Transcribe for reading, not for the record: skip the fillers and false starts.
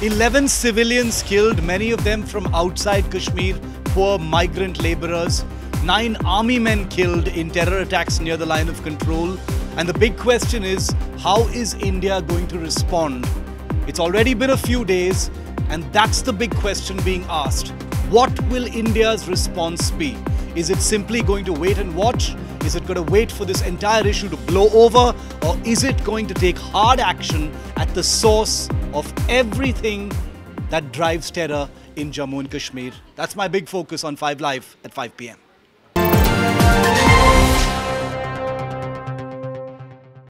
11 civilians killed, many of them from outside Kashmir, poor migrant laborers. 9 army men killed in terror attacks near the line of control. And the big question is, how is India going to respond? It's already been a few days, and that's the big question being asked. What will India's response be? Is it simply going to wait and watch? Is it going to wait for this entire issue to blow over? Or is it going to take hard action at the source of everything that drives terror in Jammu and Kashmir? That's my big focus on 5 Live at 5 p.m.